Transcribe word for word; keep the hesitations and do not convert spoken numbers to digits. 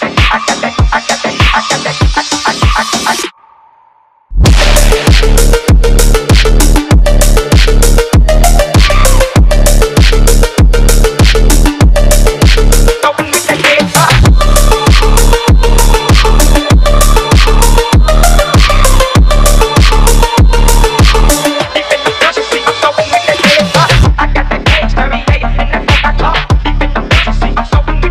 I got that, I got that, I got that, I got that, I got that, I got that.